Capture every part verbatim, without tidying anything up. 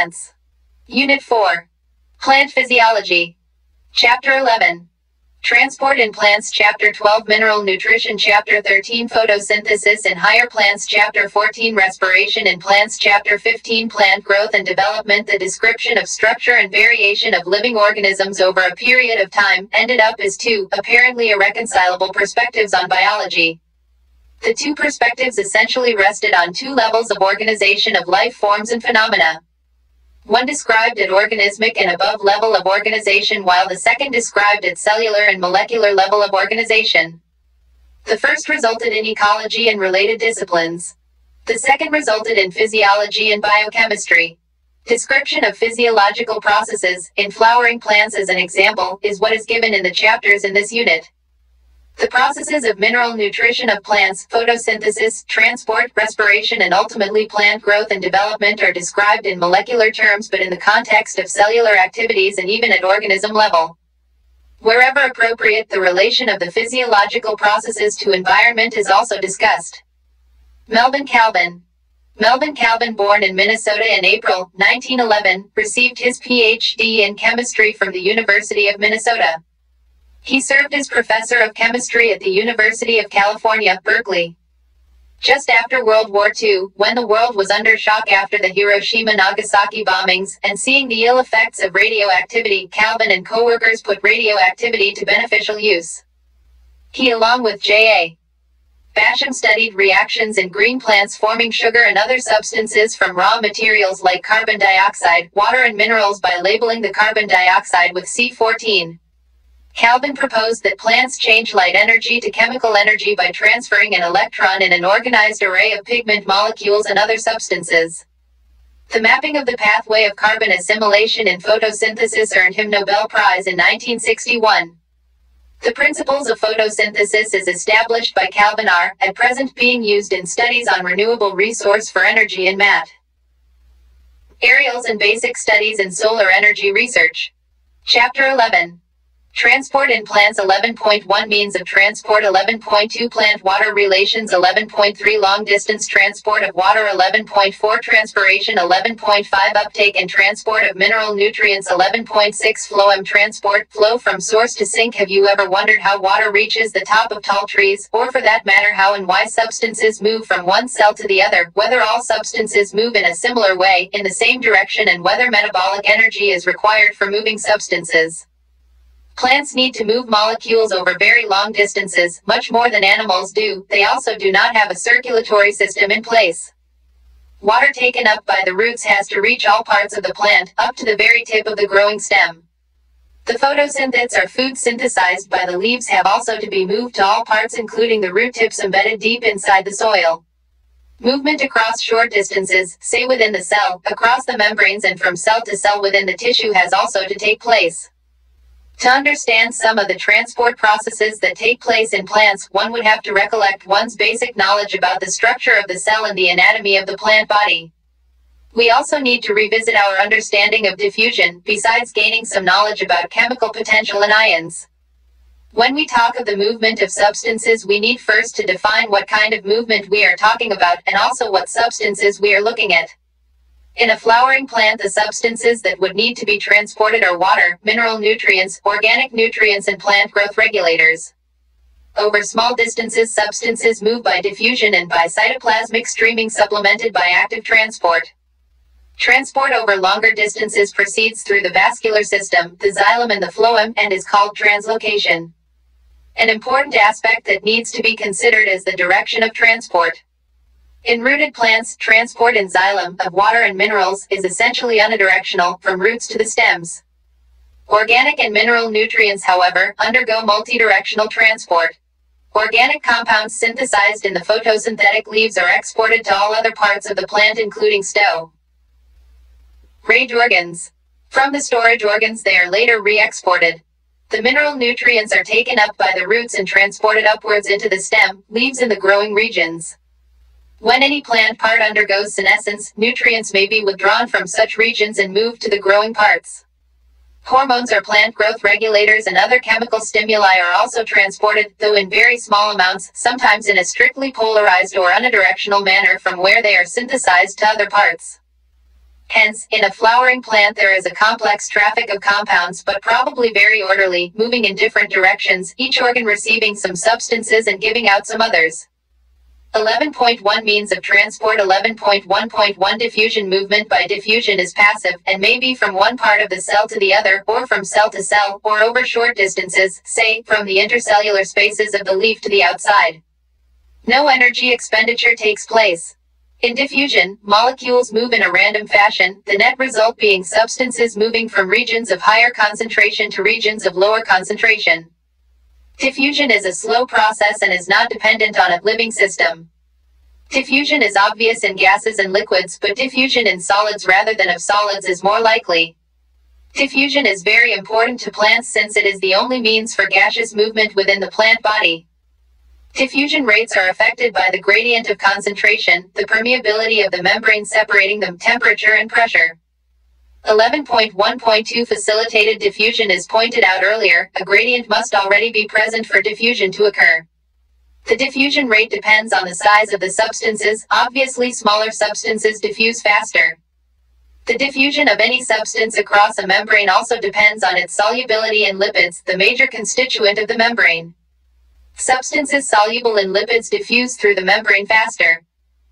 Science. Unit four. Plant Physiology. Chapter eleven. Transport in Plants. Chapter twelve. Mineral Nutrition. Chapter thirteen. Photosynthesis in Higher Plants. Chapter fourteen. Respiration in Plants. Chapter fifteen. Plant Growth and Development. The description of structure and variation of living organisms over a period of time, ended up as two, apparently irreconcilable perspectives on biology. The two perspectives essentially rested on two levels of organization of life forms and phenomena. One described at organismic and above level of organization, while the second described at cellular and molecular level of organization. The first resulted in ecology and related disciplines. The second resulted in physiology and biochemistry. Description of physiological processes, in flowering plants as an example, is what is given in the chapters in this unit. The processes of mineral nutrition of plants, photosynthesis, transport, respiration and ultimately plant growth and development are described in molecular terms but in the context of cellular activities and even at organism level. Wherever appropriate, the relation of the physiological processes to environment is also discussed. Melvin Calvin. Melvin Calvin, born in Minnesota in April nineteen eleven, received his P H D in chemistry from the University of Minnesota. He served as professor of chemistry at the University of California, Berkeley. Just after World War Two, when the world was under shock after the Hiroshima-Nagasaki bombings, and seeing the ill effects of radioactivity, Calvin and co-workers put radioactivity to beneficial use. He, along with J A Basham, studied reactions in green plants forming sugar and other substances from raw materials like carbon dioxide, water and minerals by labeling the carbon dioxide with C fourteen. Calvin proposed that plants change light energy to chemical energy by transferring an electron in an organized array of pigment molecules and other substances. The mapping of the pathway of carbon assimilation in photosynthesis earned him the Nobel Prize in nineteen sixty-one. The principles of photosynthesis as established by Calvin are, at present, being used in studies on renewable resource for energy in M A T. Aerials and Basic Studies in Solar Energy Research. Chapter eleven. Transport in Plants. Eleven point one Means of Transport. Eleven point two Plant Water Relations. Eleven point three Long Distance Transport of Water. Eleven point four Transpiration. Eleven point five Uptake and Transport of Mineral Nutrients. Eleven point six Flow and Transport. Flow from source to sink. Have you ever wondered how water reaches the top of tall trees, or for that matter how and why substances move from one cell to the other, whether all substances move in a similar way, in the same direction, and whether metabolic energy is required for moving substances? Plants need to move molecules over very long distances, much more than animals do. They also do not have a circulatory system in place. Water taken up by the roots has to reach all parts of the plant, up to the very tip of the growing stem. The photosynthets or food synthesized by the leaves have also to be moved to all parts, including the root tips embedded deep inside the soil. Movement across short distances, say within the cell, across the membranes and from cell to cell within the tissue has also to take place. To understand some of the transport processes that take place in plants, one would have to recollect one's basic knowledge about the structure of the cell and the anatomy of the plant body. We also need to revisit our understanding of diffusion, besides gaining some knowledge about chemical potential and ions. When we talk of the movement of substances, we need first to define what kind of movement we are talking about, and also what substances we are looking at. In a flowering plant, the substances that would need to be transported are water, mineral nutrients, organic nutrients and plant growth regulators. Over small distances, substances move by diffusion and by cytoplasmic streaming supplemented by active transport. Transport over longer distances proceeds through the vascular system, the xylem and the phloem, and is called translocation. An important aspect that needs to be considered is the direction of transport. In rooted plants, transport in xylem of water and minerals is essentially unidirectional, from roots to the stems. Organic and mineral nutrients, however, undergo multidirectional transport. Organic compounds synthesized in the photosynthetic leaves are exported to all other parts of the plant, including stow. Storage organs. From the storage organs they are later re-exported. The mineral nutrients are taken up by the roots and transported upwards into the stem, leaves in the growing regions. When any plant part undergoes senescence, nutrients may be withdrawn from such regions and moved to the growing parts. Hormones or plant growth regulators and other chemical stimuli are also transported, though in very small amounts, sometimes in a strictly polarized or unidirectional manner, from where they are synthesized to other parts. Hence, in a flowering plant there is a complex traffic of compounds, but probably very orderly, moving in different directions, each organ receiving some substances and giving out some others. eleven point one Means of transport. Eleven point one point one Diffusion. Movement by diffusion is passive, and may be from one part of the cell to the other, or from cell to cell, or over short distances, say, from the intercellular spaces of the leaf to the outside. No energy expenditure takes place. In diffusion, molecules move in a random fashion, the net result being substances moving from regions of higher concentration to regions of lower concentration. Diffusion is a slow process and is not dependent on a living system. Diffusion is obvious in gases and liquids, but diffusion in solids rather than of solids is more likely. Diffusion is very important to plants since it is the only means for gaseous movement within the plant body. Diffusion rates are affected by the gradient of concentration, the permeability of the membrane separating them, temperature and pressure. eleven point one point two Facilitated diffusion. As pointed out earlier, a gradient must already be present for diffusion to occur. The diffusion rate depends on the size of the substances. Obviously, smaller substances diffuse faster. The diffusion of any substance across a membrane also depends on its solubility in lipids, the major constituent of the membrane. Substances soluble in lipids diffuse through the membrane faster.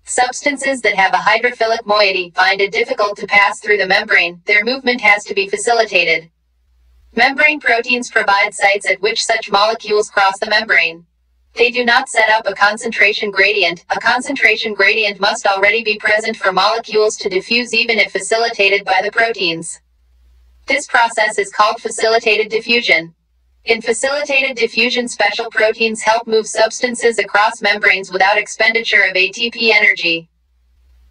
Substances that have a hydrophilic moiety find it difficult to pass through the membrane, their movement has to be facilitated. Membrane proteins provide sites at which such molecules cross the membrane. They do not set up a concentration gradient. A concentration gradient must already be present for molecules to diffuse even if facilitated by the proteins. This process is called facilitated diffusion. In facilitated diffusion, special proteins help move substances across membranes without expenditure of A T P energy.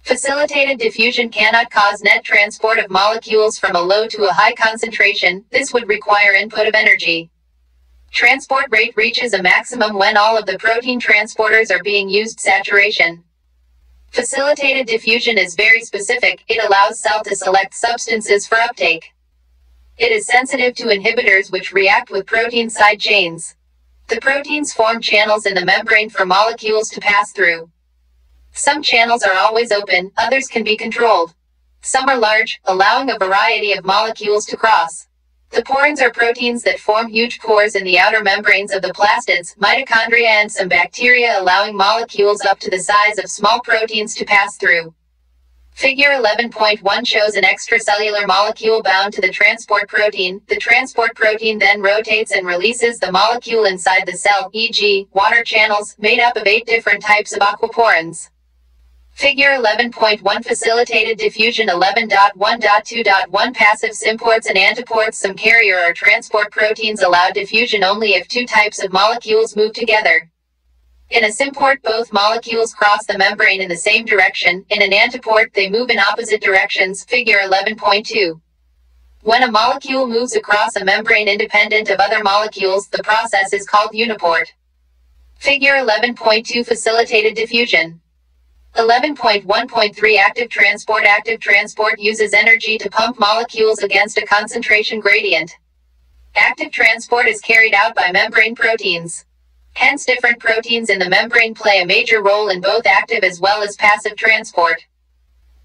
Facilitated diffusion cannot cause net transport of molecules from a low to a high concentration. This would require input of energy. Transport rate reaches a maximum when all of the protein transporters are being used. Saturation. Facilitated diffusion is very specific. It allows cell to select substances for uptake. It is sensitive to inhibitors which react with protein side chains. The proteins form channels in the membrane for molecules to pass through. Some channels are always open, others can be controlled. Some are large, allowing a variety of molecules to cross. The porins are proteins that form huge pores in the outer membranes of the plastids, mitochondria and some bacteria, allowing molecules up to the size of small proteins to pass through. Figure eleven point one shows an extracellular molecule bound to the transport protein. The transport protein then rotates and releases the molecule inside the cell, for example, water channels, made up of eight different types of aquaporins. Figure eleven point one Facilitated diffusion. Eleven point one point two point one Passive. Symports and antiports. Some carrier or transport proteins allow diffusion only if two types of molecules move together. In a symport, both molecules cross the membrane in the same direction. In an antiport, they move in opposite directions. Figure eleven point two. When a molecule moves across a membrane independent of other molecules, the process is called uniport. Figure eleven point two Facilitated diffusion. eleven point one point three Active transport. Active transport uses energy to pump molecules against a concentration gradient. Active transport is carried out by membrane proteins. Hence, different proteins in the membrane play a major role in both active as well as passive transport.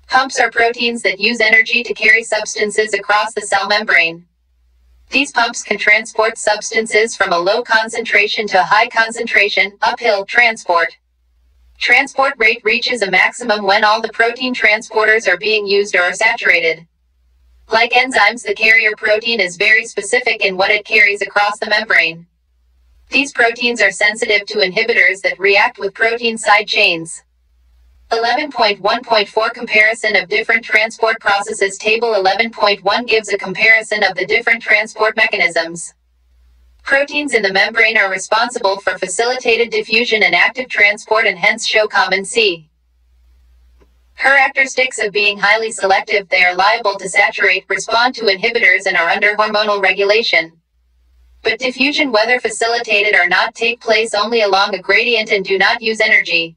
Pumps are proteins that use energy to carry substances across the cell membrane. These pumps can transport substances from a low concentration to a high concentration, uphill transport. Transport rate reaches a maximum when all the protein transporters are being used or are saturated. Like enzymes, the carrier protein is very specific in what it carries across the membrane. These proteins are sensitive to inhibitors that react with protein side chains. eleven point one point four Comparison of different transport processes. Table eleven point one gives a comparison of the different transport mechanisms. Proteins in the membrane are responsible for facilitated diffusion and active transport, and hence show common characteristics of being highly selective. They are liable to saturate, respond to inhibitors, and are under hormonal regulation. But diffusion, whether facilitated or not, take place only along a gradient and do not use energy.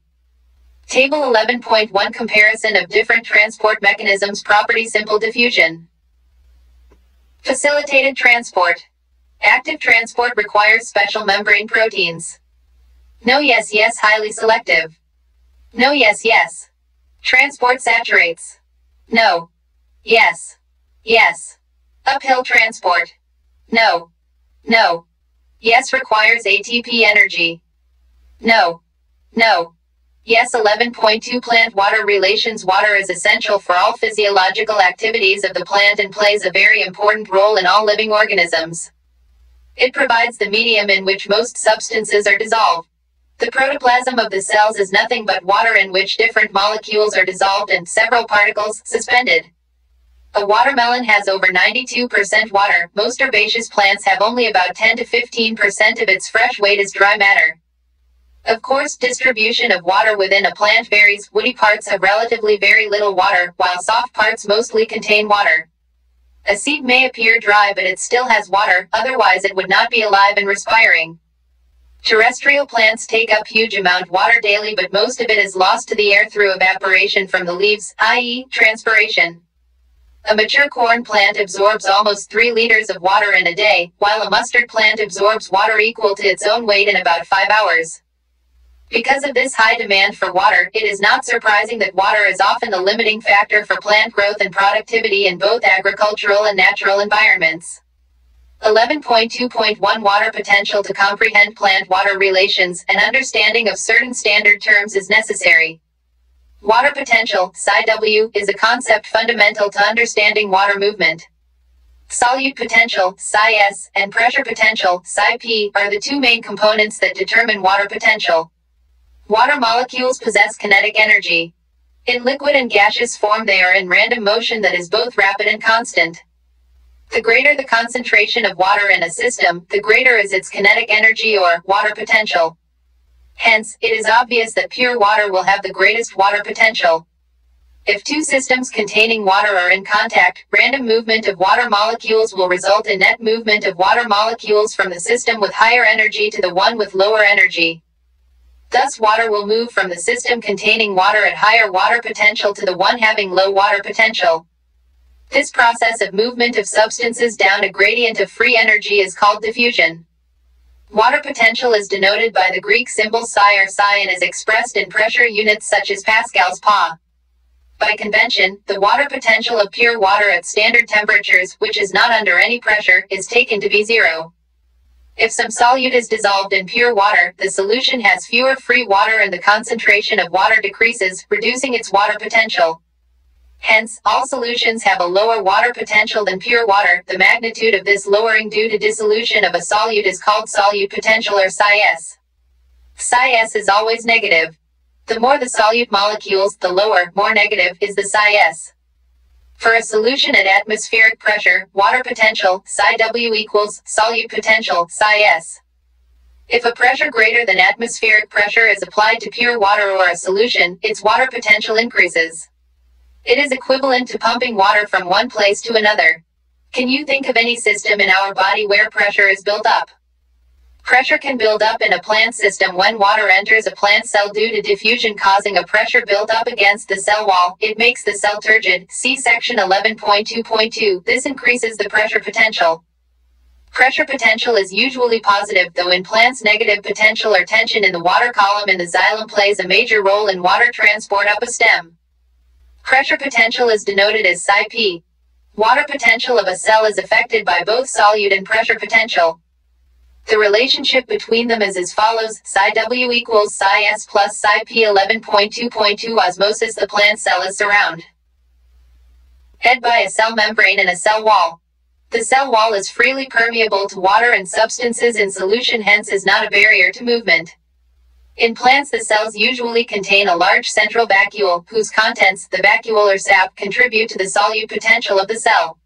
Table eleven point one Comparison of different transport mechanisms. Property. Simple diffusion. Facilitated transport. Active transport requires special membrane proteins. No yes yes highly selective. No yes yes. Transport saturates. No. Yes. Yes. Uphill transport. No. No. Yes requires A T P energy. No. No. Yes. eleven point two Plant-water relations. Water is essential for all physiological activities of the plant and plays a very important role in all living organisms. It provides the medium in which most substances are dissolved. The protoplasm of the cells is nothing but water in which different molecules are dissolved and several particles suspended. A watermelon has over ninety-two percent water. Most herbaceous plants have only about ten to fifteen percent of its fresh weight as dry matter. Of course, distribution of water within a plant varies. Woody parts have relatively very little water, while soft parts mostly contain water. A seed may appear dry, but it still has water, otherwise it would not be alive and respiring. Terrestrial plants take up huge amount of water daily, but most of it is lost to the air through evaporation from the leaves, that is transpiration. A mature corn plant absorbs almost three liters of water in a day, while a mustard plant absorbs water equal to its own weight in about five hours. Because of this high demand for water, it is not surprising that water is often a limiting factor for plant growth and productivity in both agricultural and natural environments. eleven point two point one Water potential. To comprehend plant-water relations, an understanding of certain standard terms is necessary. Water potential, psi W, is a concept fundamental to understanding water movement. Solute potential, psi S, and pressure potential, psi P, are the two main components that determine water potential. Water molecules possess kinetic energy. In liquid and gaseous form they are in random motion that is both rapid and constant. The greater the concentration of water in a system, the greater is its kinetic energy or water potential. Hence, it is obvious that pure water will have the greatest water potential. If two systems containing water are in contact, random movement of water molecules will result in net movement of water molecules from the system with higher energy to the one with lower energy. Thus water will move from the system containing water at higher water potential to the one having low water potential. This process of movement of substances down a gradient of free energy is called diffusion. Water potential is denoted by the Greek symbol psi or psi and is expressed in pressure units such as Pascal's Pa. By convention, the water potential of pure water at standard temperatures, which is not under any pressure, is taken to be zero. If some solute is dissolved in pure water, the solution has fewer free water and the concentration of water decreases, reducing its water potential. Hence, all solutions have a lower water potential than pure water. The magnitude of this lowering due to dissolution of a solute is called solute potential or psi S. psi S is always negative. The more the solute molecules, the lower, more negative, is the psi S. For a solution at atmospheric pressure, water potential, psi W, equals solute potential, psi S. If a pressure greater than atmospheric pressure is applied to pure water or a solution, its water potential increases. It is equivalent to pumping water from one place to another. Can you think of any system in our body where pressure is built up? Pressure can build up in a plant system when water enters a plant cell due to diffusion, causing a pressure build up against the cell wall. It makes the cell turgid. See section eleven point two point two. This increases the pressure potential. Pressure potential is usually positive, though in plants negative potential or tension in the water column in the xylem plays a major role in water transport up a stem. Pressure potential is denoted as psi P. Water potential of a cell is affected by both solute and pressure potential. The relationship between them is as follows: psi W equals psi S plus psi P. eleven point two point two Osmosis. The plant cell is surrounded by a cell membrane and a cell wall. The cell wall is freely permeable to water and substances in solution, hence is not a barrier to movement. In plants, the cells usually contain a large central vacuole, whose contents, the vacuole or sap, contribute to the solute potential of the cell.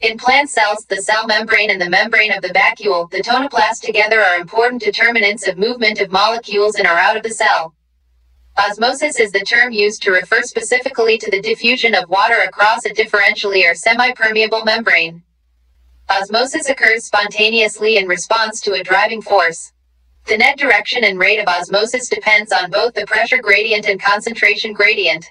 In plant cells, the cell membrane and the membrane of the vacuole, the tonoplast, together are important determinants of movement of molecules in or out of the cell. Osmosis is the term used to refer specifically to the diffusion of water across a differentially or semi-permeable membrane. Osmosis occurs spontaneously in response to a driving force. The net direction and rate of osmosis depends on both the pressure gradient and concentration gradient.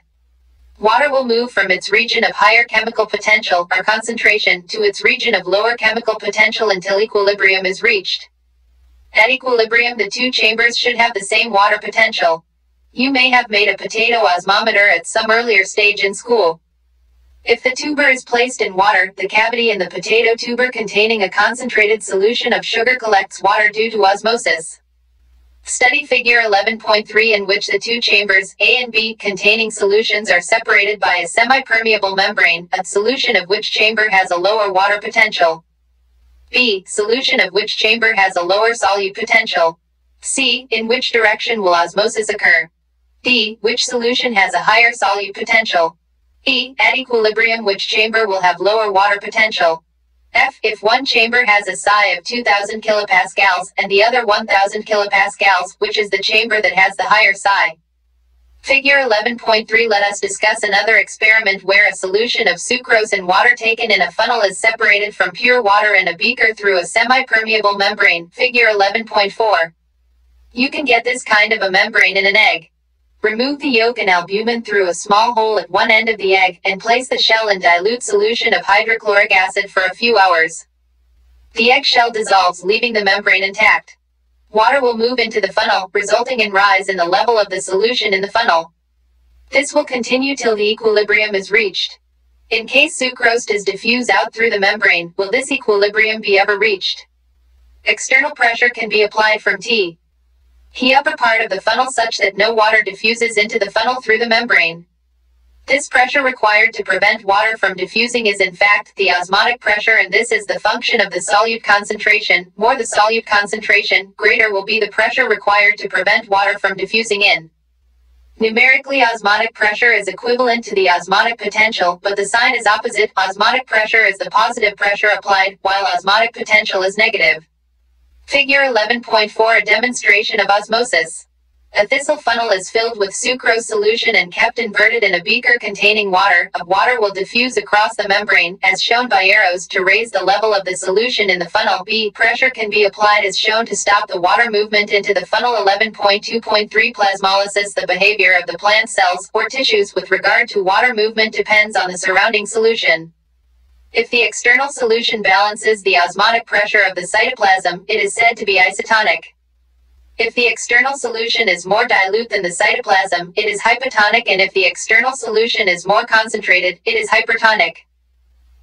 Water will move from its region of higher chemical potential, or concentration, to its region of lower chemical potential until equilibrium is reached. At equilibrium, the two chambers should have the same water potential. You may have made a potato osmometer at some earlier stage in school. If the tuber is placed in water, the cavity in the potato tuber containing a concentrated solution of sugar collects water due to osmosis. Study figure eleven point three, in which the two chambers, A and B, containing solutions are separated by a semi-permeable membrane, a solution of which chamber has a lower water potential. B. Solution of which chamber has a lower solute potential. C. In which direction will osmosis occur? D. Which solution has a higher solute potential? E. At equilibrium, which chamber will have lower water potential? F. If one chamber has a psi of two thousand kilopascals and the other one thousand kilopascals, which is the chamber that has the higher psi? Figure eleven point three. Let us discuss another experiment where a solution of sucrose and water taken in a funnel is separated from pure water in a beaker through a semi-permeable membrane. Figure eleven point four. You can get this kind of a membrane in an egg. Remove the yolk and albumin through a small hole at one end of the egg, and place the shell in dilute solution of hydrochloric acid for a few hours. The egg shell dissolves, leaving the membrane intact. Water will move into the funnel, resulting in rise in the level of the solution in the funnel. This will continue till the equilibrium is reached. In case sucrose does diffuse out through the membrane, will this equilibrium be ever reached? External pressure can be applied from T. the upper part of the funnel such that no water diffuses into the funnel through the membrane. This pressure required to prevent water from diffusing is in fact the osmotic pressure, and this is the function of the solute concentration. More the solute concentration, greater will be the pressure required to prevent water from diffusing in. Numerically, osmotic pressure is equivalent to the osmotic potential, but the sign is opposite. Osmotic pressure is the positive pressure applied, while osmotic potential is negative. Figure eleven point four, a demonstration of osmosis. A thistle funnel is filled with sucrose solution and kept inverted in a beaker containing water. Of water will diffuse across the membrane, as shown by arrows, to raise the level of the solution in the funnel. B. Pressure can be applied as shown to stop the water movement into the funnel. eleven point two point three Plasmolysis. The behavior of the plant cells, or tissues, with regard to water movement depends on the surrounding solution. If the external solution balances the osmotic pressure of the cytoplasm, it is said to be isotonic. If the external solution is more dilute than the cytoplasm, it is hypotonic, and if the external solution is more concentrated, it is hypertonic.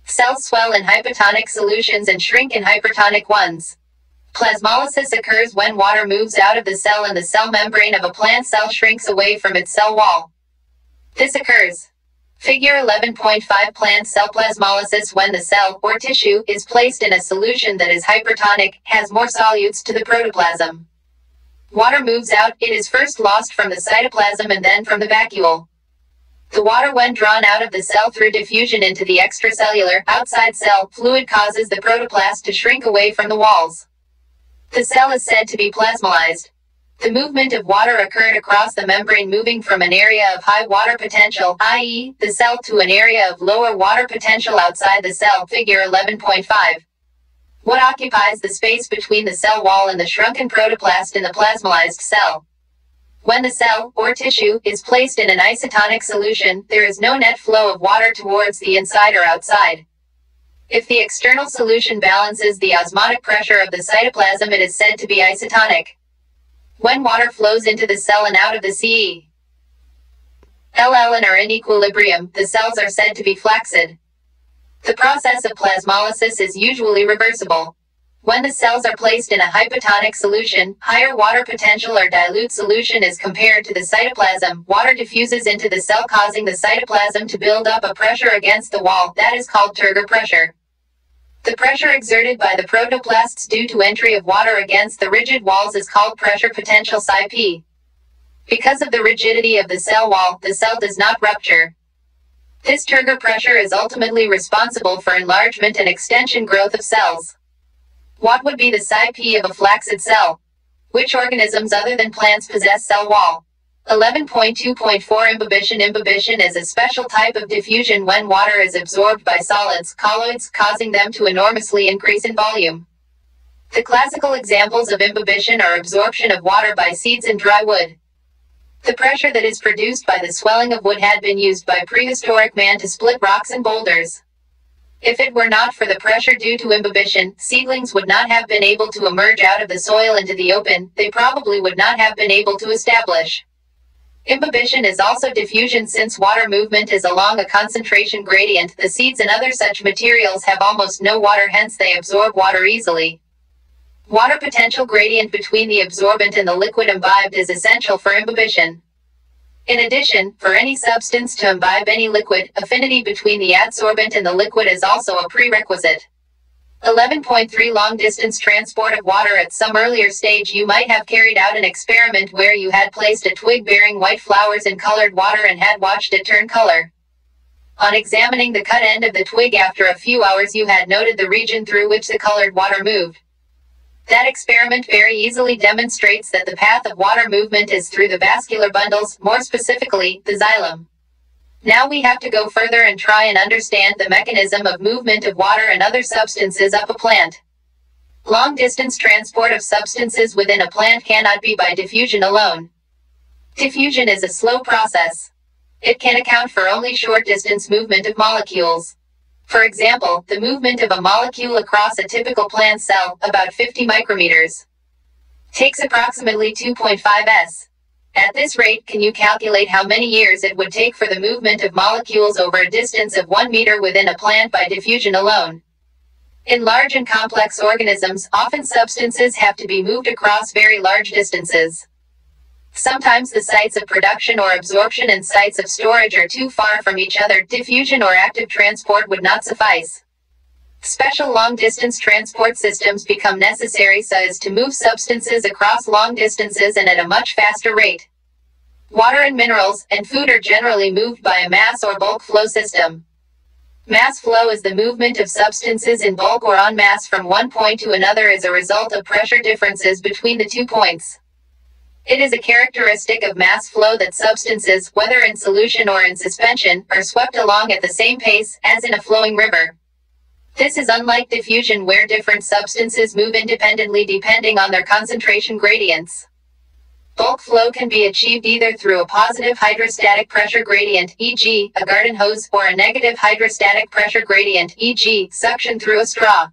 Cells swell in hypotonic solutions and shrink in hypertonic ones. Plasmolysis occurs when water moves out of the cell and the cell membrane of a plant cell shrinks away from its cell wall. This occurs. Figure eleven point five, plant cell plasmolysis. When the cell, or tissue, is placed in a solution that is hypertonic, has more solutes to the protoplasm. Water moves out, it is first lost from the cytoplasm and then from the vacuole. The water, when drawn out of the cell through diffusion into the extracellular, outside cell, fluid causes the protoplast to shrink away from the walls. The cell is said to be plasmolysed. The movement of water occurred across the membrane, moving from an area of high water potential, that is, the cell, to an area of lower water potential outside the cell. Figure eleven point five. What occupies the space between the cell wall and the shrunken protoplast in the plasmolysed cell? When the cell, or tissue, is placed in an isotonic solution, there is no net flow of water towards the inside or outside. If the external solution balances the osmotic pressure of the cytoplasm, it is said to be isotonic. When water flows into the cell and out of the C E, L L and are in equilibrium, the cells are said to be flaccid. The process of plasmolysis is usually reversible. When the cells are placed in a hypotonic solution, higher water potential or dilute solution is compared to the cytoplasm. Water diffuses into the cell, causing the cytoplasm to build up a pressure against the wall that is called turgor pressure. The pressure exerted by the protoplasts due to entry of water against the rigid walls is called pressure potential psi p. Because of the rigidity of the cell wall, the cell does not rupture. This turgor pressure is ultimately responsible for enlargement and extension growth of cells. What would be the psi p of a flaccid cell? Which organisms other than plants possess cell wall? eleven point two point four Imbibition. Imbibition is a special type of diffusion when water is absorbed by solids, colloids, causing them to enormously increase in volume. The classical examples of imbibition are absorption of water by seeds and dry wood. The pressure that is produced by the swelling of wood had been used by prehistoric man to split rocks and boulders. If it were not for the pressure due to imbibition, seedlings would not have been able to emerge out of the soil into the open. They probably would not have been able to establish Imbibition is also diffusion, since water movement is along a concentration gradient. The seeds and other such materials have almost no water, hence they absorb water easily. Water potential gradient between the absorbent and the liquid imbibed is essential for imbibition. In addition, for any substance to imbibe any liquid, affinity between the adsorbent and the liquid is also a prerequisite. eleven point three Long distance transport of water. At some earlier stage you might have carried out an experiment where you had placed a twig bearing white flowers in colored water and had watched it turn color. On examining the cut end of the twig after a few hours you had noted the region through which the colored water moved. That experiment very easily demonstrates that the path of water movement is through the vascular bundles, more specifically, the xylem. Now we have to go further and try and understand the mechanism of movement of water and other substances up a plant. Long-distance transport of substances within a plant cannot be by diffusion alone. Diffusion is a slow process. It can account for only short-distance movement of molecules. For example, the movement of a molecule across a typical plant cell, about fifty micrometers, takes approximately two point five seconds. At this rate, can you calculate how many years it would take for the movement of molecules over a distance of one meter within a plant by diffusion alone? In large and complex organisms, often substances have to be moved across very large distances. Sometimes the sites of production or absorption and sites of storage are too far from each other. Diffusion or active transport would not suffice. Special long-distance transport systems become necessary so as to move substances across long distances and at a much faster rate. Water and minerals and food are generally moved by a mass or bulk flow system. Mass flow is the movement of substances in bulk or en masse from one point to another as a result of pressure differences between the two points. It is a characteristic of mass flow that substances, whether in solution or in suspension, are swept along at the same pace, as in a flowing river. This is unlike diffusion, where different substances move independently depending on their concentration gradients. Bulk flow can be achieved either through a positive hydrostatic pressure gradient, for example, a garden hose, or a negative hydrostatic pressure gradient, for example, suction through a straw.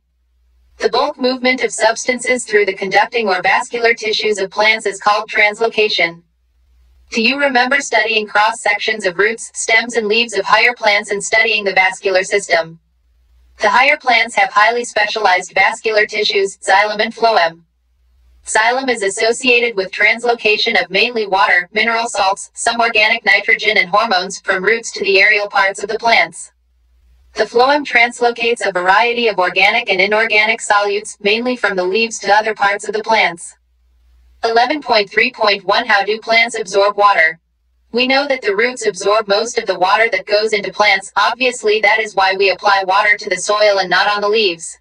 The bulk movement of substances through the conducting or vascular tissues of plants is called translocation. Do you remember studying cross-sections of roots, stems and leaves of higher plants and studying the vascular system? The higher plants have highly specialized vascular tissues, xylem and phloem. Xylem is associated with translocation of mainly water, mineral salts, some organic nitrogen and hormones from roots to the aerial parts of the plants. The phloem translocates a variety of organic and inorganic solutes, mainly from the leaves to other parts of the plants. eleven point three point one How do plants absorb water? We know that the roots absorb most of the water that goes into plants. Obviously, that is why we apply water to the soil and not on the leaves.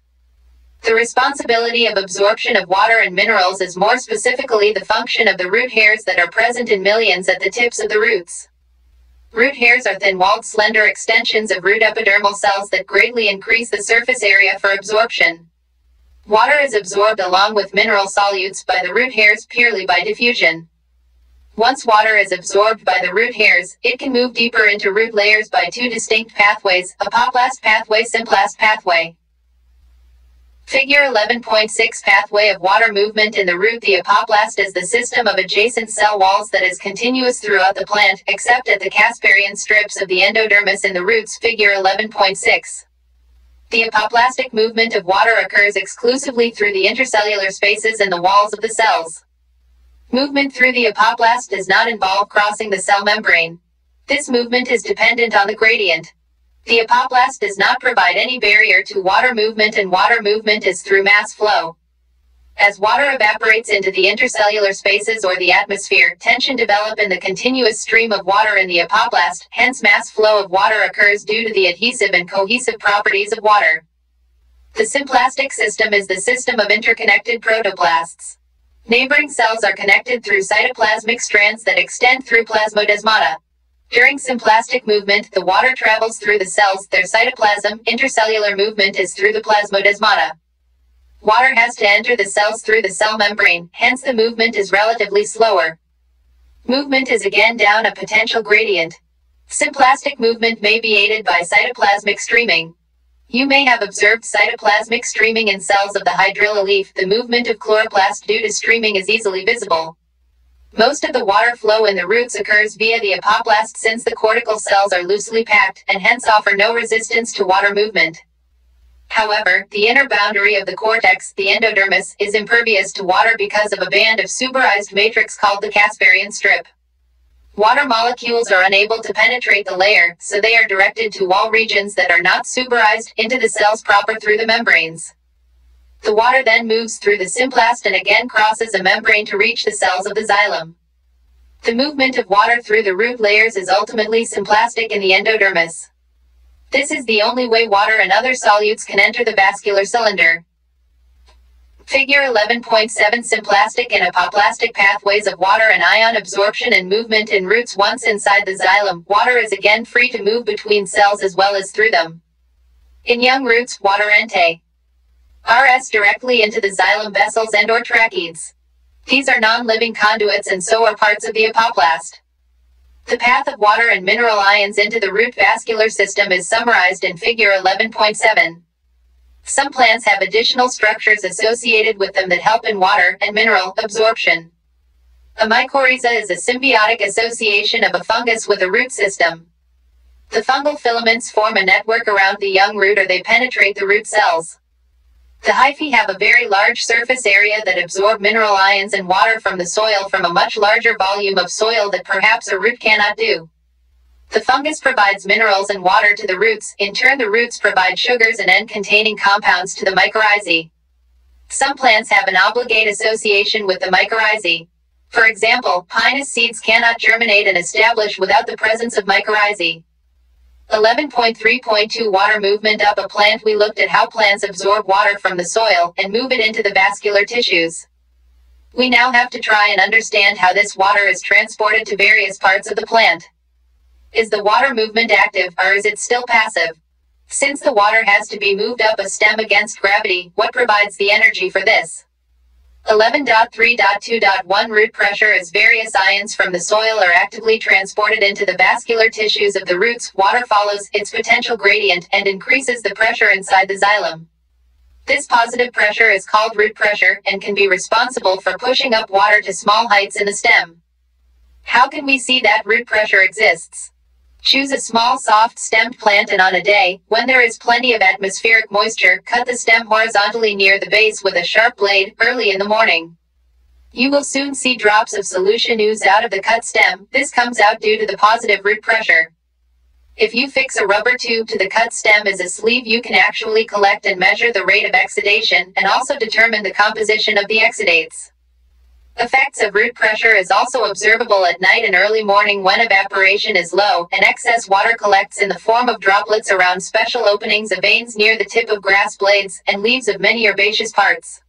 The responsibility of absorption of water and minerals is more specifically the function of the root hairs that are present in millions at the tips of the roots. Root hairs are thin-walled, slender extensions of root epidermal cells that greatly increase the surface area for absorption. Water is absorbed along with mineral solutes by the root hairs purely by diffusion. Once water is absorbed by the root hairs, it can move deeper into root layers by two distinct pathways, apoplast pathway, symplast pathway. Figure eleven point six Pathway of water movement in the root. The apoplast is the system of adjacent cell walls that is continuous throughout the plant, except at the Casparian strips of the endodermis in the roots. Figure eleven point six. The apoplastic movement of water occurs exclusively through the intercellular spaces in the walls of the cells. Movement through the apoplast does not involve crossing the cell membrane. This movement is dependent on the gradient. The apoplast does not provide any barrier to water movement, and water movement is through mass flow. As water evaporates into the intercellular spaces or the atmosphere, tension develops in the continuous stream of water in the apoplast, hence mass flow of water occurs due to the adhesive and cohesive properties of water. The symplastic system is the system of interconnected protoplasts. Neighboring cells are connected through cytoplasmic strands that extend through plasmodesmata. During symplastic movement, the water travels through the cells, their cytoplasm. Intercellular movement is through the plasmodesmata. Water has to enter the cells through the cell membrane, hence the movement is relatively slower. Movement is again down a potential gradient. Symplastic movement may be aided by cytoplasmic streaming. You may have observed cytoplasmic streaming in cells of the hydrilla leaf. The movement of chloroplast due to streaming is easily visible. Most of the water flow in the roots occurs via the apoplast, since the cortical cells are loosely packed and hence offer no resistance to water movement. However, the inner boundary of the cortex, the endodermis, is impervious to water because of a band of suberized matrix called the Casparian strip. Water molecules are unable to penetrate the layer, so they are directed to wall regions that are not suberized, into the cells proper through the membranes. The water then moves through the symplast and again crosses a membrane to reach the cells of the xylem. The movement of water through the root layers is ultimately symplastic in the endodermis. This is the only way water and other solutes can enter the vascular cylinder. Figure eleven point seven, Symplastic and apoplastic pathways of water and ion absorption and movement in roots. Once inside the xylem, water is again free to move between cells as well as through them. In young roots, water enters Rs directly into the xylem vessels and or tracheids. These are non-living conduits and so are parts of the apoplast. The path of water and mineral ions into the root vascular system is summarized in figure eleven point seven. Some plants have additional structures associated with them that help in water and mineral absorption. A mycorrhiza is a symbiotic association of a fungus with a root system. The fungal filaments form a network around the young root, or they penetrate the root cells. The hyphae have a very large surface area that absorb mineral ions and water from the soil, from a much larger volume of soil that perhaps a root cannot do. The fungus provides minerals and water to the roots. In turn, the roots provide sugars and N-containing compounds to the mycorrhizae. Some plants have an obligate association with the mycorrhizae. For example, pinus seeds cannot germinate and establish without the presence of mycorrhizae. eleven point three point two Water movement up a plant. We looked at how plants absorb water from the soil and move it into the vascular tissues. We now have to try and understand how this water is transported to various parts of the plant. Is the water movement active, or is it still passive? Since the water has to be moved up a stem against gravity, what provides the energy for this? eleven point three point two point one Root pressure. As various ions from the soil are actively transported into the vascular tissues of the roots, water follows its potential gradient and increases the pressure inside the xylem. This positive pressure is called root pressure and can be responsible for pushing up water to small heights in the stem. How can we see that root pressure exists? Choose a small soft-stemmed plant and on a day when there is plenty of atmospheric moisture, cut the stem horizontally near the base with a sharp blade early in the morning. You will soon see drops of solution ooze out of the cut stem. This comes out due to the positive root pressure. If you fix a rubber tube to the cut stem as a sleeve, you can actually collect and measure the rate of exudation and also determine the composition of the exudates. Effects of root pressure is also observable at night and early morning when evaporation is low and excess water collects in the form of droplets around special openings of veins near the tip of grass blades and leaves of many herbaceous parts.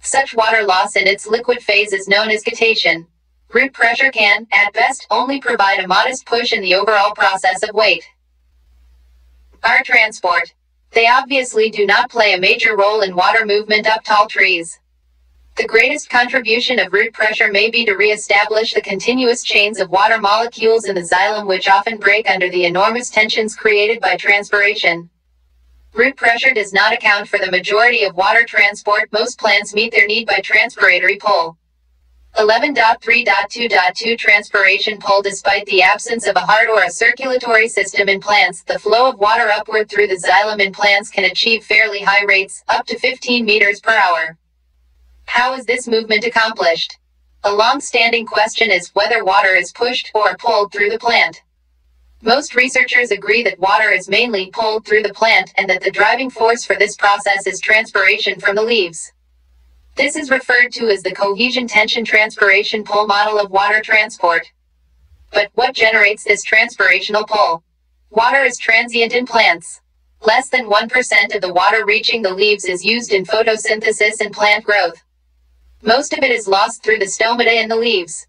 Such water loss in its liquid phase is known as gottation. Root pressure can, at best, only provide a modest push in the overall process of weight. R transport. They obviously do not play a major role in water movement up tall trees. The greatest contribution of root pressure may be to re-establish the continuous chains of water molecules in the xylem, which often break under the enormous tensions created by transpiration. Root pressure does not account for the majority of water transport. Most plants meet their need by transpiratory pull. eleven point three point two point two Transpiration pull. Despite the absence of a heart or a circulatory system in plants, the flow of water upward through the xylem in plants can achieve fairly high rates, up to fifteen meters per hour. How is this movement accomplished? A long-standing question is whether water is pushed or pulled through the plant. Most researchers agree that water is mainly pulled through the plant and that the driving force for this process is transpiration from the leaves. This is referred to as the cohesion tension transpiration pull model of water transport. But what generates this transpirational pull? Water is transient in plants. Less than one percent of the water reaching the leaves is used in photosynthesis and plant growth. Most of it is lost through the stomata in the leaves.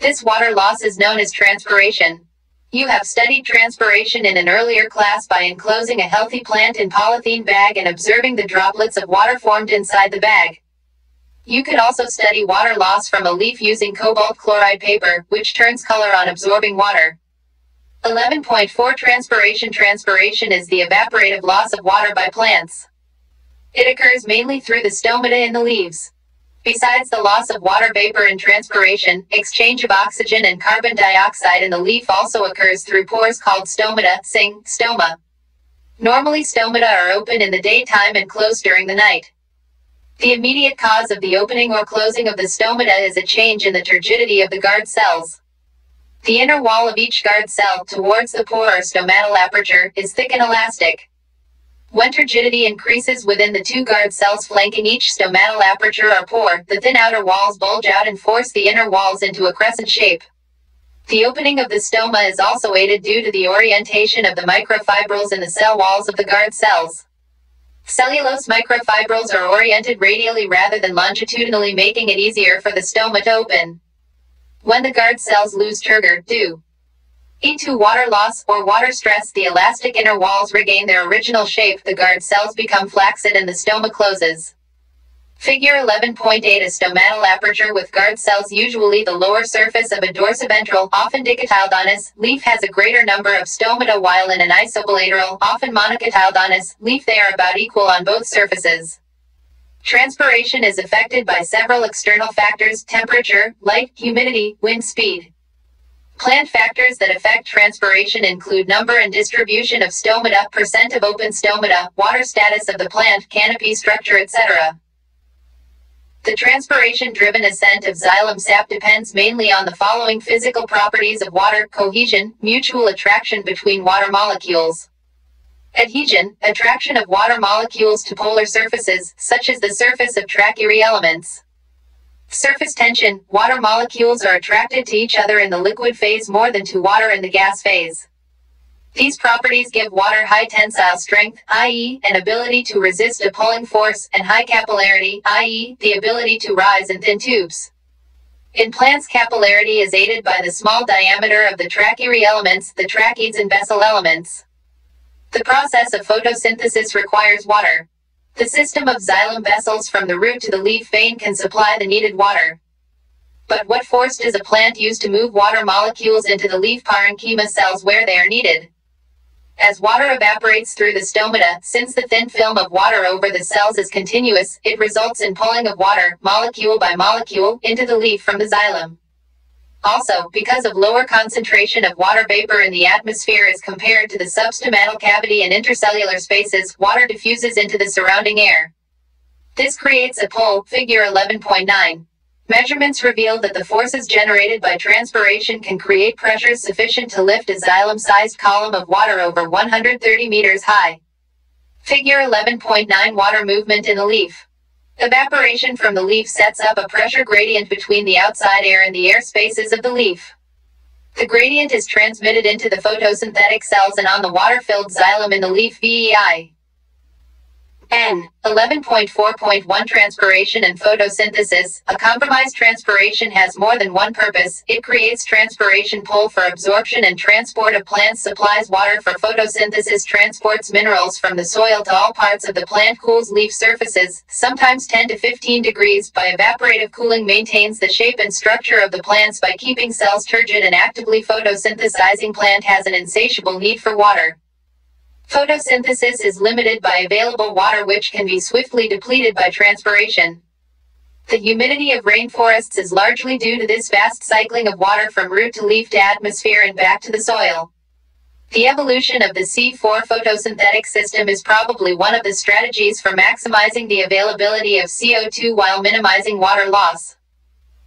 This water loss is known as transpiration. You have studied transpiration in an earlier class by enclosing a healthy plant in polythene bag and observing the droplets of water formed inside the bag. You could also study water loss from a leaf using cobalt chloride paper, which turns color on absorbing water. eleven point four Transpiration. Transpiration is the evaporative loss of water by plants. It occurs mainly through the stomata in the leaves. Besides the loss of water vapor and transpiration, exchange of oxygen and carbon dioxide in the leaf also occurs through pores called stomata, sing, stoma. Normally stomata are open in the daytime and closed during the night. The immediate cause of the opening or closing of the stomata is a change in the turgidity of the guard cells. The inner wall of each guard cell towards the pore or stomatal aperture is thick and elastic. When turgidity increases within the two guard cells flanking each stomatal aperture or pore, the thin outer walls bulge out and force the inner walls into a crescent shape. The opening of the stoma is also aided due to the orientation of the microfibrils in the cell walls of the guard cells. Cellulose microfibrils are oriented radially rather than longitudinally, making it easier for the stoma to open. When the guard cells lose turgor due to water loss or water stress, the elastic inner walls regain their original shape, the guard cells become flaccid, and the stoma closes. Figure eleven point eight, a stomatal aperture with guard cells, usually the lower surface of a dorsiventral, often dicotyledonous, leaf has a greater number of stomata, while in an isobalateral, often monocotyledonous, leaf they are about equal on both surfaces. Transpiration is affected by several external factors: temperature, light, humidity, wind speed. Plant factors that affect transpiration include number and distribution of stomata, percent of open stomata, water status of the plant, canopy structure, et cetera. The transpiration-driven ascent of xylem sap depends mainly on the following physical properties of water: cohesion, mutual attraction between water molecules; adhesion, attraction of water molecules to polar surfaces, such as the surface of tertiary elements; surface tension, water molecules are attracted to each other in the liquid phase more than to water in the gas phase. These properties give water high tensile strength, that is, an ability to resist a pulling force, and high capillarity, that is, the ability to rise in thin tubes. In plants, capillarity is aided by the small diameter of the tertiary elements, the tracheids and basal elements. The process of photosynthesis requires water. The system of xylem vessels from the root to the leaf vein can supply the needed water. But what force does a plant use to move water molecules into the leaf parenchyma cells where they are needed? As water evaporates through the stomata, since the thin film of water over the cells is continuous, it results in pulling of water, molecule by molecule, into the leaf from the xylem. Also, because of lower concentration of water vapor in the atmosphere as compared to the substomatal cavity and intercellular spaces, water diffuses into the surrounding air. This creates a pull, figure eleven point nine. Measurements reveal that the forces generated by transpiration can create pressures sufficient to lift a xylem-sized column of water over one hundred thirty meters high. Figure eleven point nine, water movement in the leaf. Evaporation from the leaf sets up a pressure gradient between the outside air and the air spaces of the leaf. The gradient is transmitted into the photosynthetic cells and on the water-filled xylem in the leaf vei. N. eleven point four point one Transpiration and photosynthesis. A compromised transpiration has more than one purpose: it creates transpiration pull for absorption and transport of plants, supplies water for photosynthesis, transports minerals from the soil to all parts of the plant, cools leaf surfaces, sometimes ten to fifteen degrees, by evaporative cooling, maintains the shape and structure of the plants by keeping cells turgid and actively photosynthesizing. Plant has an insatiable need for water. Photosynthesis is limited by available water, which can be swiftly depleted by transpiration. The humidity of rainforests is largely due to this fast cycling of water from root to leaf to atmosphere and back to the soil. The evolution of the C four photosynthetic system is probably one of the strategies for maximizing the availability of C O two while minimizing water loss.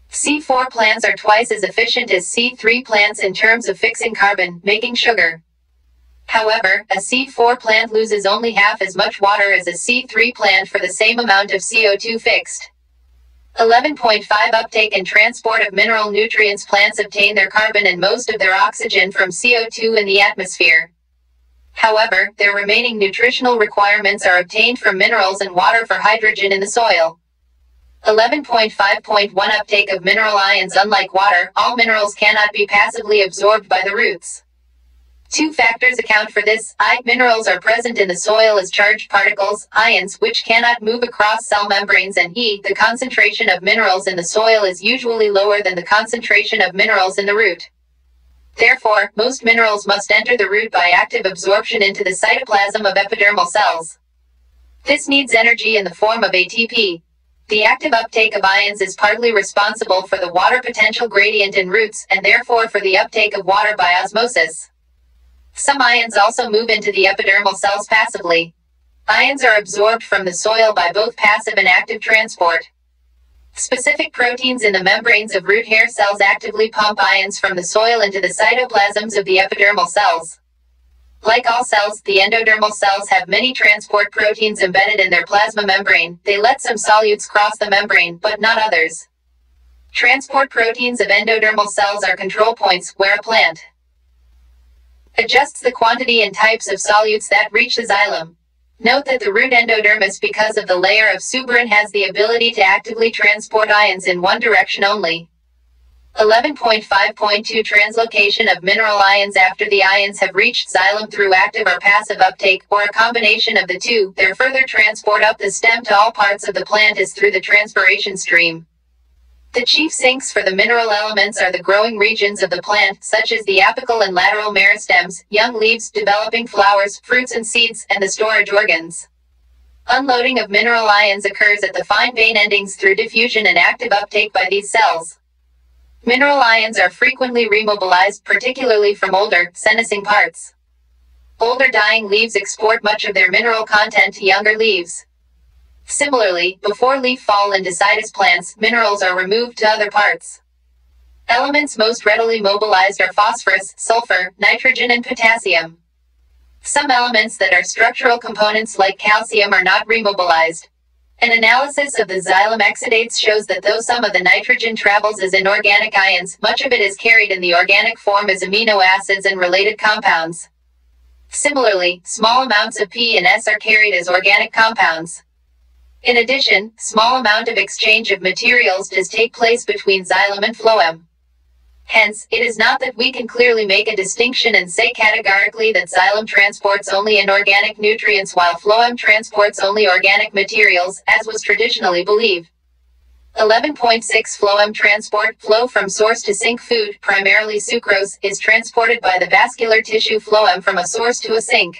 C four plants are twice as efficient as C three plants in terms of fixing carbon, making sugar. However, a C four plant loses only half as much water as a C three plant for the same amount of C O two fixed. eleven point five Uptake and transport of mineral nutrients. Plants obtain their carbon and most of their oxygen from C O two in the atmosphere. However, their remaining nutritional requirements are obtained from minerals and water for hydrogen in the soil. eleven point five point one Uptake of mineral ions. Unlike water, all minerals cannot be passively absorbed by the roots. Two factors account for this: one Minerals are present in the soil as charged particles, ions, which cannot move across cell membranes, and two The concentration of minerals in the soil is usually lower than the concentration of minerals in the root. Therefore, most minerals must enter the root by active absorption into the cytoplasm of epidermal cells. This needs energy in the form of A T P. The active uptake of ions is partly responsible for the water potential gradient in roots and therefore for the uptake of water by osmosis. Some ions also move into the epidermal cells passively. Ions are absorbed from the soil by both passive and active transport. Specific proteins in the membranes of root hair cells actively pump ions from the soil into the cytoplasms of the epidermal cells. Like all cells, the endodermal cells have many transport proteins embedded in their plasma membrane. They let some solutes cross the membrane, but not others. Transport proteins of endodermal cells are control points, where a plant adjusts the quantity and types of solutes that reach the xylem. Note that the root endodermis, because of the layer of suberin, has the ability to actively transport ions in one direction only. eleven point five point two Translocation of mineral ions after the ions have reached xylem through active or passive uptake, or a combination of the two. Their further transport up the stem to all parts of the plant is through the transpiration stream. The chief sinks for the mineral elements are the growing regions of the plant, such as the apical and lateral meristems, young leaves, developing flowers, fruits and seeds, and the storage organs. Unloading of mineral ions occurs at the fine vein endings through diffusion and active uptake by these cells. Mineral ions are frequently remobilized, particularly from older, senescing parts. Older dying leaves export much of their mineral content to younger leaves. Similarly, before leaf fall in deciduous plants, minerals are removed to other parts. Elements most readily mobilized are phosphorus, sulfur, nitrogen and potassium. Some elements that are structural components like calcium are not remobilized. An analysis of the xylem exudates shows that though some of the nitrogen travels as inorganic ions, much of it is carried in the organic form as amino acids and related compounds. Similarly, small amounts of P and S are carried as organic compounds. In addition, small amount of exchange of materials does take place between xylem and phloem. Hence, it is not that we can clearly make a distinction and say categorically that xylem transports only inorganic nutrients while phloem transports only organic materials, as was traditionally believed. eleven point six Phloem transport. Flow from source to sink. Food, primarily sucrose, is transported by the vascular tissue phloem from a source to a sink.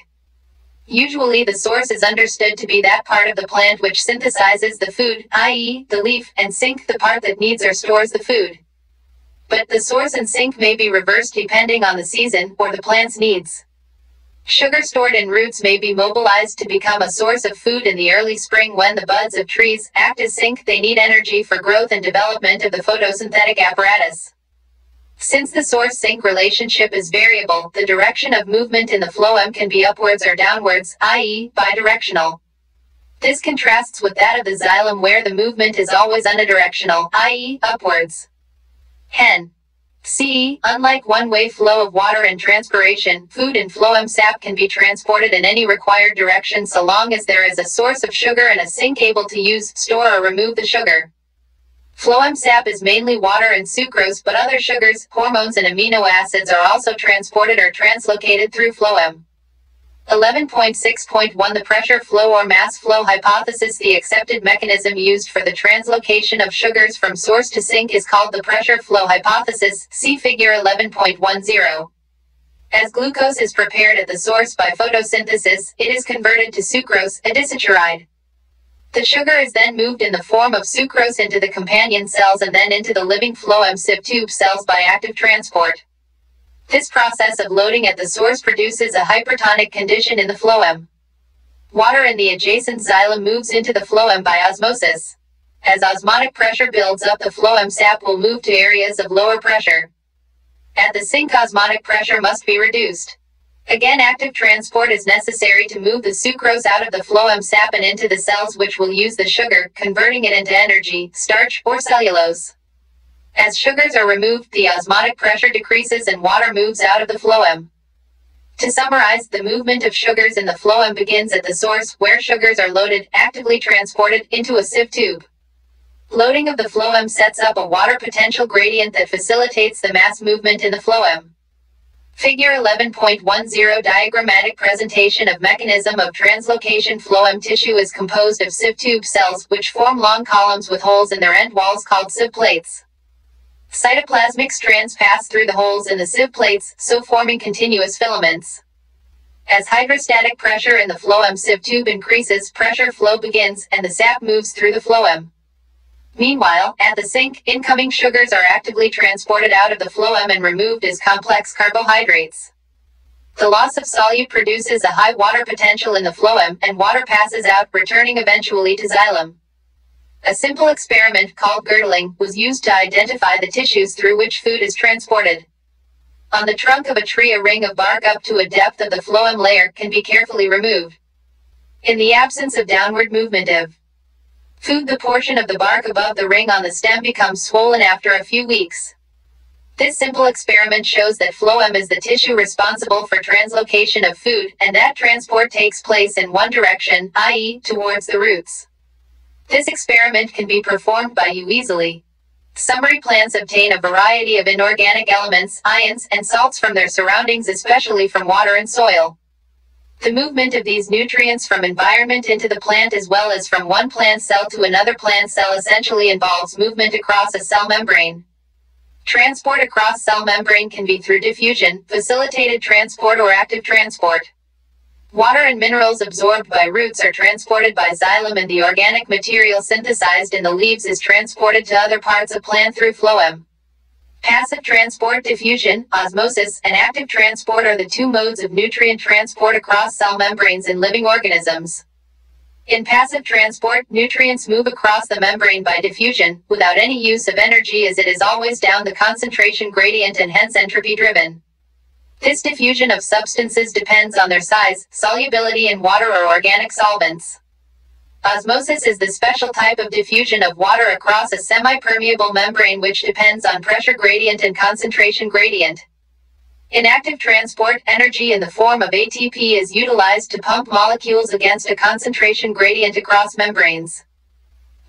Usually the source is understood to be that part of the plant which synthesizes the food, that is, the leaf, and sink the part that needs or stores the food. But the source and sink may be reversed depending on the season, or the plant's needs. Sugar stored in roots may be mobilized to become a source of food in the early spring when the buds of trees act as sink. They need energy for growth and development of the photosynthetic apparatus. Since the source-sink relationship is variable, the direction of movement in the phloem can be upwards or downwards, that is, bidirectional. This contrasts with that of the xylem where the movement is always unidirectional, that is, upwards. Hence, unlike one-way flow of water and transpiration, food and phloem sap can be transported in any required direction so long as there is a source of sugar and a sink able to use, store or remove the sugar. Phloem sap is mainly water and sucrose, but other sugars, hormones and amino acids are also transported or translocated through phloem. eleven point six point one The pressure flow or mass flow hypothesis. The accepted mechanism used for the translocation of sugars from source to sink is called the pressure flow hypothesis, see figure eleven point ten. As glucose is prepared at the source by photosynthesis, it is converted to sucrose, adisaccharide. The sugar is then moved in the form of sucrose into the companion cells and then into the living phloem sieve tube cells by active transport. This process of loading at the source produces a hypertonic condition in the phloem. Water in the adjacent xylem moves into the phloem by osmosis. As osmotic pressure builds up, the phloem sap will move to areas of lower pressure. At the sink, osmotic pressure must be reduced. Again, active transport is necessary to move the sucrose out of the phloem sap and into the cells which will use the sugar, converting it into energy, starch, or cellulose. As sugars are removed, the osmotic pressure decreases and water moves out of the phloem. To summarize, the movement of sugars in the phloem begins at the source, where sugars are loaded, actively transported, into a sieve tube. Loading of the phloem sets up a water potential gradient that facilitates the mass movement in the phloem. Figure eleven point ten Diagrammatic presentation of mechanism of translocation. Phloem tissue is composed of sieve tube cells, which form long columns with holes in their end walls called sieve plates. Cytoplasmic strands pass through the holes in the sieve plates, so forming continuous filaments. As hydrostatic pressure in the phloem sieve tube increases, pressure flow begins, and the sap moves through the phloem. Meanwhile, at the sink, incoming sugars are actively transported out of the phloem and removed as complex carbohydrates. The loss of solute produces a high water potential in the phloem, and water passes out, returning eventually to xylem. A simple experiment called girdling was used to identify the tissues through which food is transported. On the trunk of a tree, a ring of bark up to a depth of the phloem layer can be carefully removed. In the absence of downward movement of food, the portion of the bark above the ring on the stem becomes swollen after a few weeks. This simple experiment shows that phloem is the tissue responsible for translocation of food, and that transport takes place in one direction, that is, towards the roots. This experiment can be performed by you easily. Summary plants obtain a variety of inorganic elements, ions, and salts from their surroundings, especially from water and soil. The movement of these nutrients from environment into the plant as well as from one plant cell to another plant cell essentially involves movement across a cell membrane. Transport across cell membrane can be through diffusion, facilitated transport, or active transport. Water and minerals absorbed by roots are transported by xylem, and the organic material synthesized in the leaves is transported to other parts of plant through phloem. Passive transport, diffusion, osmosis, and active transport are the two modes of nutrient transport across cell membranes in living organisms. In passive transport, nutrients move across the membrane by diffusion, without any use of energy, as it is always down the concentration gradient and hence entropy-driven. This diffusion of substances depends on their size, solubility in water or organic solvents. Osmosis is the special type of diffusion of water across a semi-permeable membrane which depends on pressure gradient and concentration gradient. In active transport, energy in the form of A T P is utilized to pump molecules against a concentration gradient across membranes.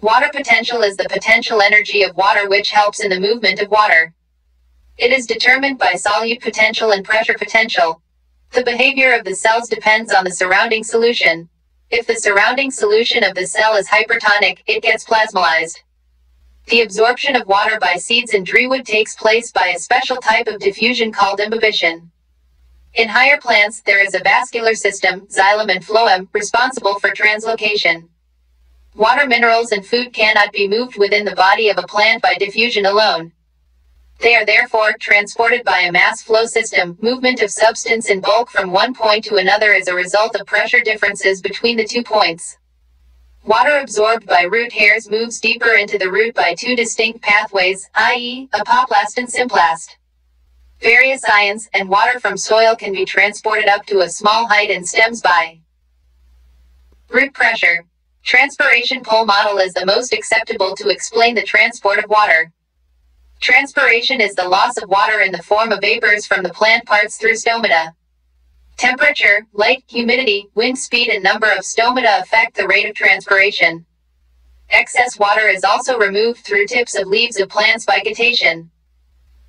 Water potential is the potential energy of water which helps in the movement of water. It is determined by solute potential and pressure potential. The behavior of the cells depends on the surrounding solution. If the surrounding solution of the cell is hypertonic, it gets plasmolized. The absorption of water by seeds and drywood takes place by a special type of diffusion called imbibition. In higher plants, there is a vascular system, xylem and phloem, responsible for translocation. Water, minerals, and food cannot be moved within the body of a plant by diffusion alone. They are therefore transported by a mass flow system. Movement of substance in bulk from one point to another is a result of pressure differences between the two points. Water absorbed by root hairs moves deeper into the root by two distinct pathways, that is, apoplast and symplast. Various ions and water from soil can be transported up to a small height in stems by root pressure. Transpiration pole model is the most acceptable to explain the transport of water. Transpiration is the loss of water in the form of vapors from the plant parts through stomata. Temperature, light, humidity, wind speed, and number of stomata affect the rate of transpiration. Excess water is also removed through tips of leaves of plants by guttation.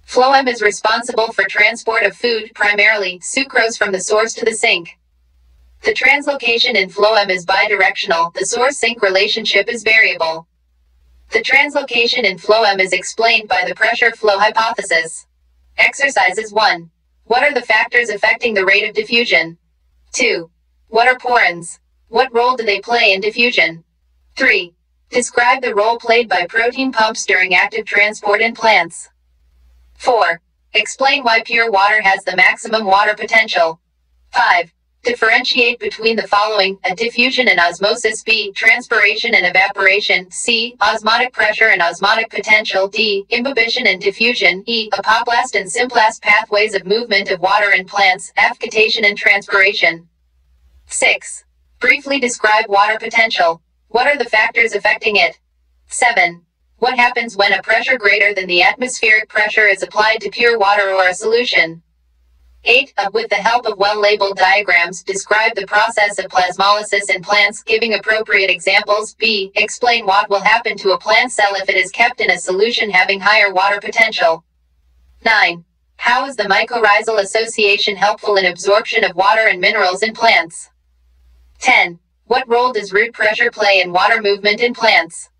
Phloem is responsible for transport of food, primarily sucrose, from the source to the sink. The translocation in phloem is bidirectional. The source-sink relationship is variable. The translocation in phloem is explained by the pressure flow hypothesis. Exercises one. What are the factors affecting the rate of diffusion? two. What are porins? What role do they play in diffusion? three. Describe the role played by protein pumps during active transport in plants. four. Explain why pure water has the maximum water potential. five. Differentiate between the following: a diffusion and osmosis, b transpiration and evaporation, c osmotic pressure and osmotic potential, d imbibition and diffusion, e apoplast and symplast pathways of movement of water in plants, f guttation and transpiration. six. Briefly describe water potential. What are the factors affecting it? seven. What happens when a pressure greater than the atmospheric pressure is applied to pure water or a solution? eight. Uh, with the help of well-labeled diagrams, describe the process of plasmolysis in plants, giving appropriate examples. B. Explain what will happen to a plant cell if it is kept in a solution having higher water potential. nine. How is the mycorrhizal association helpful in absorption of water and minerals in plants? ten. What role does root pressure play in water movement in plants?